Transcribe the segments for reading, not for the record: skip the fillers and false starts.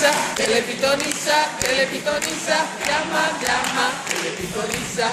telepitoniza, telepitoniza, telepitoniza, llama, llama, telepitoniza.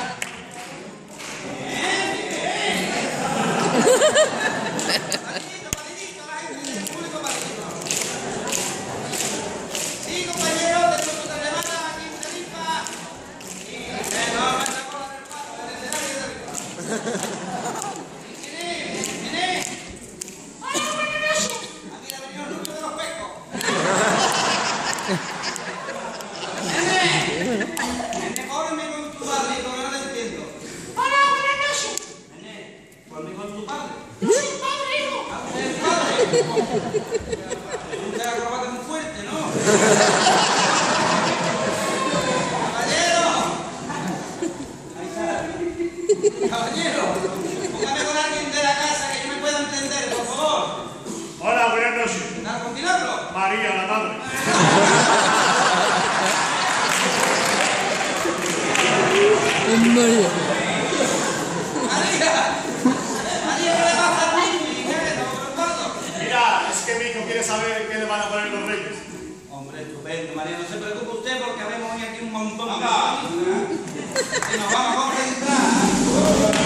Vamos a conquistar.